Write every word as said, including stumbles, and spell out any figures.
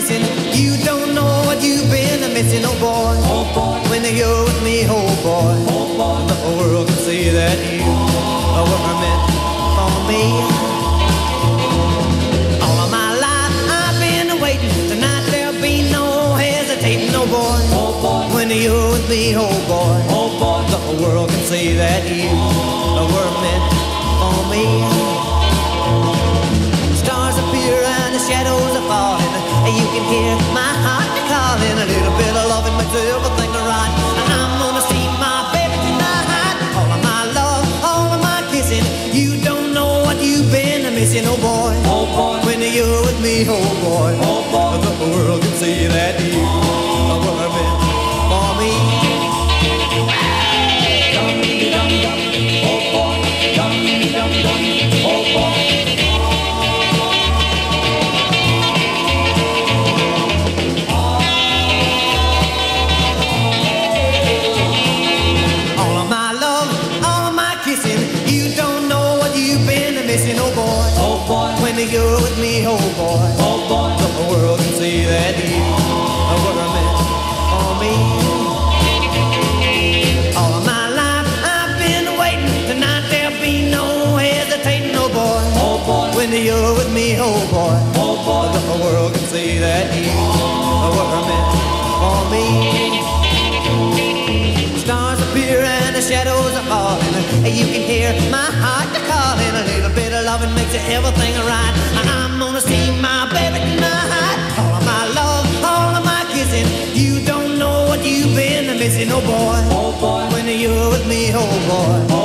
missing. You don't know what you've been missing, oh boy. Oh boy. When you're with me, oh boy. Oh boy. The whole world can see that you oh, were meant for me. All of my life I've been waiting. Tonight there'll be no hesitating, oh boy. Oh boy. When you're with me, oh boy. Oh boy. The whole world can see that you oh, were meant for me. Shadows are falling, you can hear my heart calling. A little bit of loving makes everything right. I'm gonna see my baby tonight. All of my love, all of my kissing. You don't know what you've been missing, oh boy. Oh boy. When you're with me, oh boy. Oh boy. The world can see that you are working for me. Dum dum dum, oh boy. Dum dum dum, oh boy. You're with me, oh boy. Oh boy. The world can see that you were meant for me. All of my life I've been waiting. Tonight there'll be no hesitating, oh boy. Oh boy. When you're with me, oh boy. Oh boy. The world can see that you were meant for me. Stars appear and the shadows are falling. You can hear my heart calling. A little bit of loving makes everything right. I'm gonna see my baby tonight. All of my love, all of my kissing. You don't know what you've been missing, oh boy. Oh boy. When you're with me, oh boy.